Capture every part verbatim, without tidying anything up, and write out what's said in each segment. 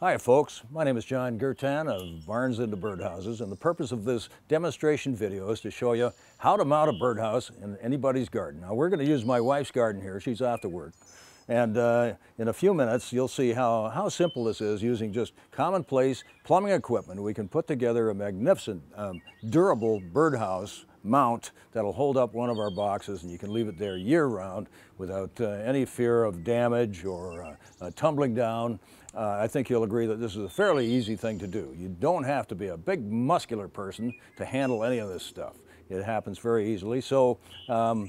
Hi folks, my name is John Guertin of Barns Into Birdhouses, and the purpose of this demonstration video is to show you how to mount a birdhouse in anybody's garden. Now we're going to use my wife's garden here, she's off to work, and uh, in a few minutes you'll see how, how simple this is using just commonplace plumbing equipment. We can put together a magnificent, um, durable birdhouse mount that'll hold up one of our boxes, and you can leave it there year-round without uh, any fear of damage or uh, uh, tumbling down. Uh, I think you'll agree that this is a fairly easy thing to do. You don't have to be a big muscular person to handle any of this stuff. It happens very easily. So um,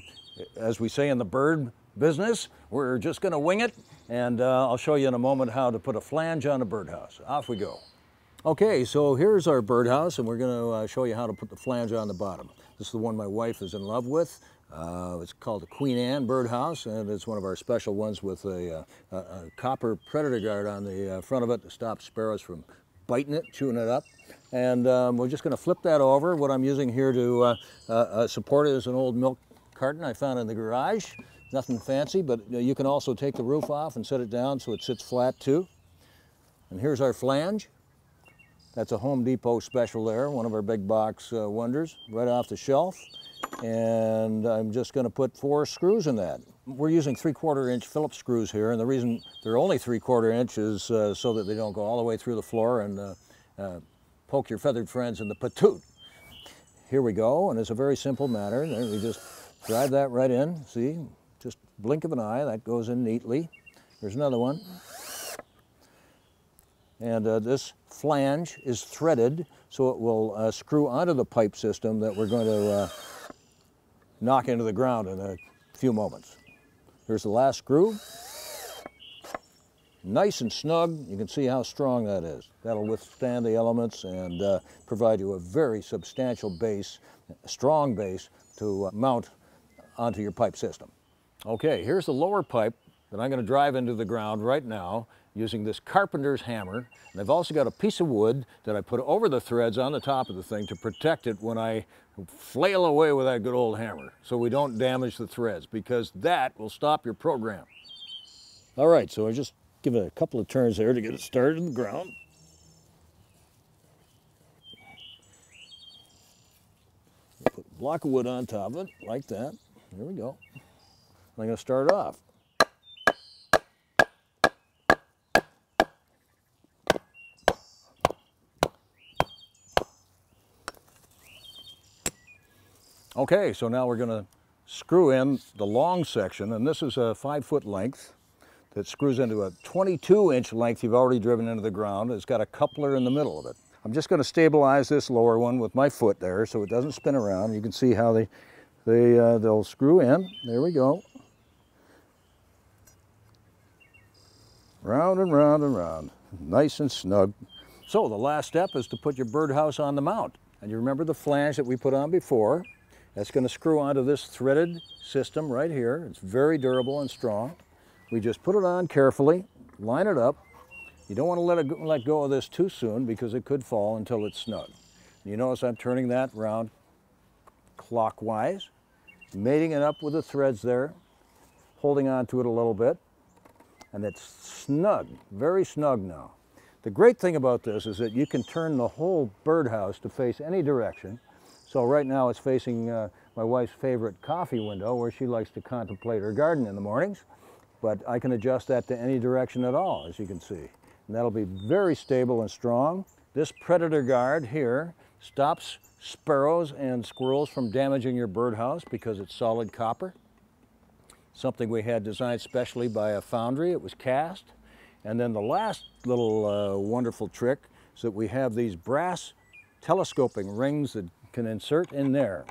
as we say in the bird business, we're just going to wing it, and uh, I'll show you in a moment how to put a flange on a birdhouse. Off we go. Okay, so here's our birdhouse, and we're going to uh, show you how to put the flange on the bottom. This is the one my wife is in love with. Uh, it's called the Queen Anne Birdhouse, and it's one of our special ones with a, uh, a, a copper predator guard on the uh, front of it to stop sparrows from biting it, chewing it up. And um, we're just going to flip that over. What I'm using here to uh, uh, support it is an old milk carton I found in the garage. Nothing fancy, but you can also take the roof off and set it down so it sits flat too. And here's our flange. That's a Home Depot special there, one of our big box uh, wonders, right off the shelf. And I'm just going to put four screws in that. We're using three-quarter inch Phillips screws here, and the reason they're only three-quarter inch is uh, so that they don't go all the way through the floor and uh, uh, poke your feathered friends in the patoot. Here we go, and it's a very simple matter. There, we just drive that right in, see? Just blink of an eye, that goes in neatly. There's another one. And uh, this flange is threaded, so it will uh, screw onto the pipe system that we're going to uh, knock into the ground in a few moments. Here's the last screw. Nice and snug. You can see how strong that is. That'll withstand the elements and uh, provide you a very substantial base, a strong base, to uh, mount onto your pipe system. Okay, here's the lower pipe that I'm going to drive into the ground right now using this carpenter's hammer. And I've also got a piece of wood that I put over the threads on the top of the thing to protect it when I flail away with that good old hammer, so we don't damage the threads, because that will stop your program. All right, so I just give it a couple of turns there to get it started in the ground. Put a block of wood on top of it, like that. There we go. I'm gonna start it off. Okay, so now we're going to screw in the long section, and this is a five foot length that screws into a twenty-two inch length you've already driven into the ground. It's got a coupler in the middle of it. I'm just going to stabilize this lower one with my foot there so it doesn't spin around. You can see how they, they, uh, they'll screw in. There we go. Round and round and round. Nice and snug. So the last step is to put your birdhouse on the mount. And you remember the flange that we put on before. That's going to screw onto this threaded system right here. It's very durable and strong. We just put it on carefully, line it up. You don't want to let it go, let go of this too soon, because it could fall until it's snug. You notice I'm turning that round clockwise, mating it up with the threads there, holding on to it a little bit, and it's snug, very snug now. The great thing about this is that you can turn the whole birdhouse to face any direction. So right now it's facing uh, my wife's favorite coffee window, where she likes to contemplate her garden in the mornings. But I can adjust that to any direction at all, as you can see. And that'll be very stable and strong. This predator guard here stops sparrows and squirrels from damaging your birdhouse because it's solid copper. Something we had designed specially by a foundry. It was cast. And then the last little uh, wonderful trick is that we have these brass telescoping rings that can insert in there.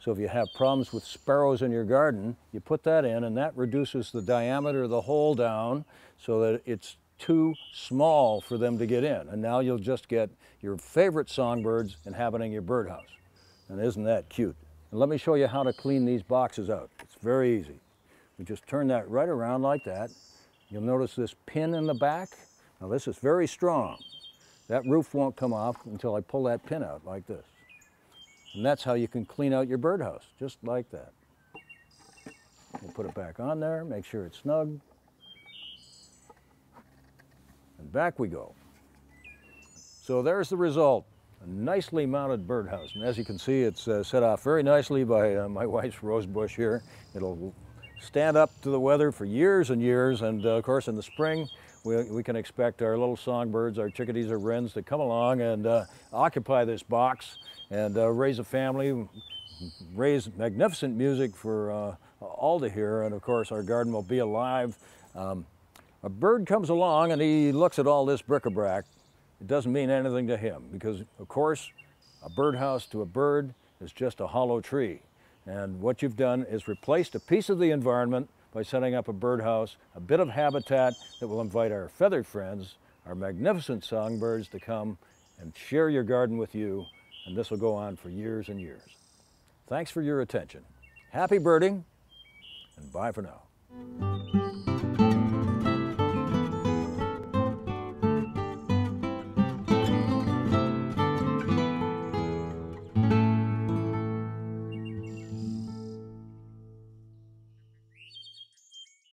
So if you have problems with sparrows in your garden, you put that in, and that reduces the diameter of the hole down so that it's too small for them to get in. And now you'll just get your favorite songbirds inhabiting your birdhouse. And isn't that cute? And let me show you how to clean these boxes out. It's very easy. We just turn that right around like that. You'll notice this pin in the back. Now this is very strong. That roof won't come off until I pull that pin out like this. And that's how you can clean out your birdhouse, just like that. We'll put it back on there, make sure it's snug. And back we go. So there's the result, a nicely mounted birdhouse. And as you can see, it's uh, set off very nicely by uh, my wife's rose bush here. It'll stand up to the weather for years and years, and uh, of course in the spring we, we can expect our little songbirds, our chickadees or wrens, to come along and uh, occupy this box and uh, raise a family, raise magnificent music for uh, all to hear, and of course our garden will be alive. Um, a bird comes along and he looks at all this bric-a-brac. It doesn't mean anything to him because of course a birdhouse to a bird is just a hollow tree. And what you've done is replaced a piece of the environment by setting up a birdhouse, a bit of habitat that will invite our feathered friends, our magnificent songbirds, to come and share your garden with you. And this will go on for years and years. Thanks for your attention. Happy birding, and bye for now.